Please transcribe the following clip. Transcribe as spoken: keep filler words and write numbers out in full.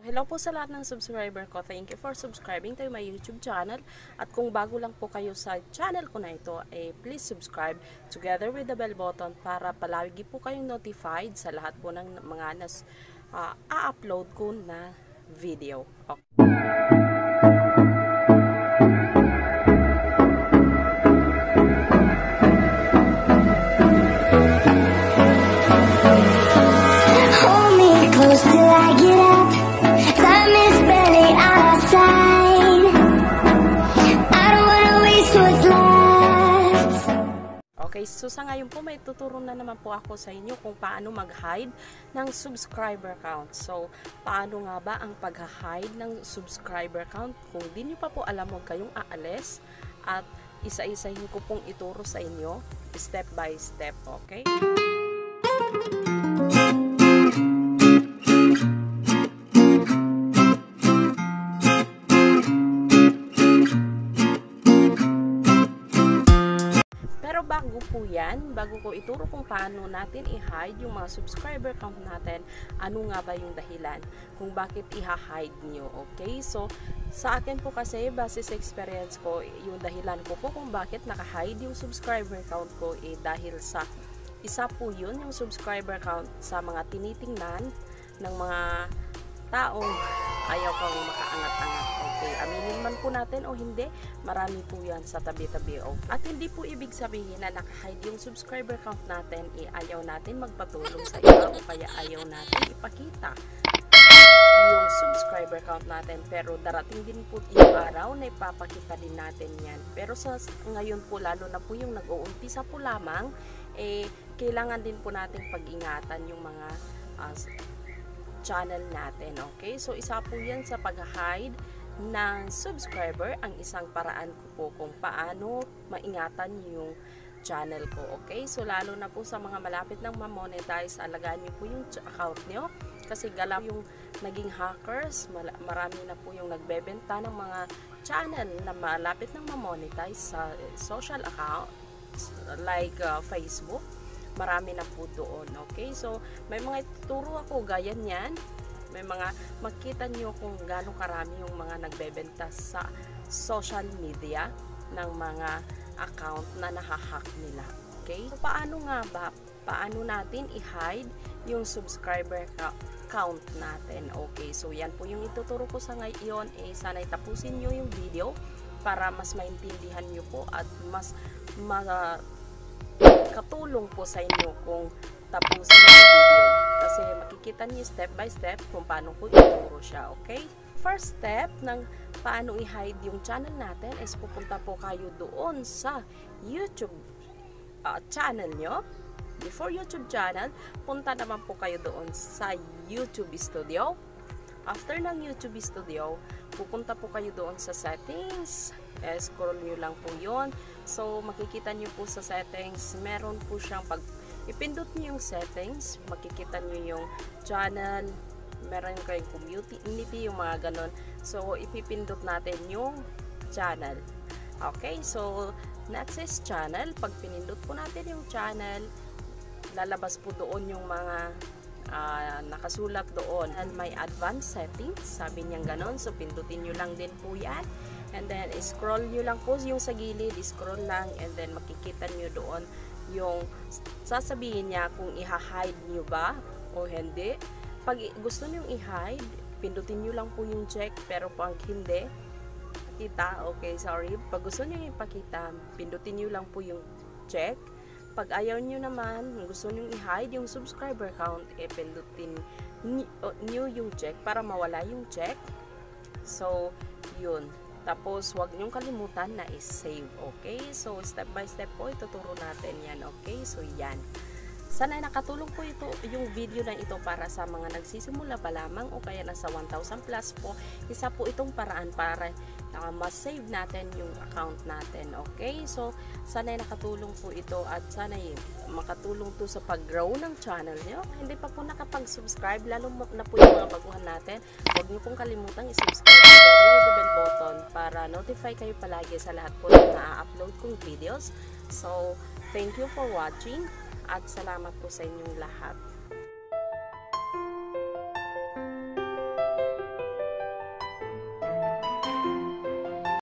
Hello po sa lahat ng subscriber ko. Thank you for subscribing to my YouTube channel. At kung bago lang po kayo sa channel ko na ito, eh, please subscribe together with the bell button para palagi po kayong notified sa lahat po ng mga nas uh, a-upload ko na video. Okay. Okay, so sa ngayon po may tuturo na naman po ako sa inyo kung paano mag-hide ng subscriber count. So, paano nga ba ang pag-hide ng subscriber count? Kung di nyo pa po alam, huwag kayong aalis at isa-isahin ko pong ituro sa inyo step by step, okay? Bago po yan, bago ko ituro kung paano natin i-hide yung mga subscriber count natin, ano nga ba yung dahilan kung bakit i-hide nyo, okay? So, sa akin po kasi, base sa experience ko, yung dahilan ko po kung bakit naka-hide yung subscriber count ko, eh, dahil sa isa po yun, yung subscriber count sa mga tinitingnan ng mga taong ayaw kang makaangat-angat. Okay, aminin man po natin o hindi, marami po yan sa tabi-tabi. Okay. At hindi po ibig sabihin na nakahide yung subscriber count natin, eh, ayaw natin magpatulong sa iba o kaya ayaw natin ipakita yung subscriber count natin. Pero darating din po yung araw na ipapakita din natin yan. Pero sa ngayon po, lalo na po yung nag-uumpisa po lamang, eh, kailangan din po natin pag-ingatan yung mga uh, channel natin, okay? So, isa po yan sa pag-hide ng subscriber, ang isang paraan ko po kung paano maingatan yung channel ko, okay? So, lalo na po sa mga malapit ng ma-monetize, alagaan nyo po yung account nyo kasi galaw yung naging hackers, marami na po yung nagbebenta ng mga channel na malapit ng ma-monetize sa social account like uh, Facebook. Marami na po doon, okay? So, may mga ituturo ako, gaya niyan. May mga, makita nyo kung gano'ng karami yung mga nagbebenta sa social media ng mga account na nahahack nila, okay? So, paano nga ba, paano natin i-hide yung subscriber count natin, okay? So, yan po yung ituturo ko sa ngayon. Eh, sana'y tapusin nyo yung video para mas maintindihan nyo po at mas, mas, uh, katulong po sa inyo kung tapusin yung video kasi makikita niyo step by step kung paano ko ituro siya, okay? First step ng paano i-hide yung channel natin is pupunta po kayo doon sa YouTube uh, channel nyo. Before YouTube channel, punta naman po kayo doon sa YouTube Studio. After ng YouTube Studio, pupunta po kayo doon sa settings. Scroll nyo lang po yun. So, makikita nyo po sa settings, meron po siyang pag ipindot nyo yung settings, makikita nyo yung channel, meron kayong community, yung mga ganun. So, ipipindot natin yung channel. Okay, so, next is channel. Pag pinindot po natin yung channel, lalabas po doon yung mga Uh, nakasulat doon and may advanced settings, sabi niyang ganon, so pindutin nyo lang din po yan and then scroll nyo lang po yung sa gilid, scroll lang and then makikita nyo doon yung sasabihin niya kung i-hide nyo ba o hindi. Pag gusto nyo i-hide, pindutin nyo lang po yung check, pero pag hindi kita, okay, sorry, pag gusto nyo ipakita, pindutin nyo lang po yung check. Pag ayaw nyo naman, gusto nyo i-hide yung subscriber count, eh, pindutin nyo yung check para mawala yung check. So, yun. Tapos, huwag nyong kalimutan na i-save, okay? So, step by step po, ituturo natin yan, okay? So, yan. Sana nakatulong po ito, yung video na ito para sa mga nagsisimula pa lamang o kaya nasa one thousand plus po. Isa po itong paraan para uh, ma-save natin yung account natin. Okay? So, sana nakatulong po ito at sana makatulong to sa pag-grow ng channel nyo. Hindi pa po nakapag-subscribe, lalo na po yung mga baguhan natin. Huwag nyo pong kalimutang i-subscribe with the bell button para notify kayo palagi sa lahat po na na-upload kong videos. So, thank you for watching. At salamat po sa inyong lahat.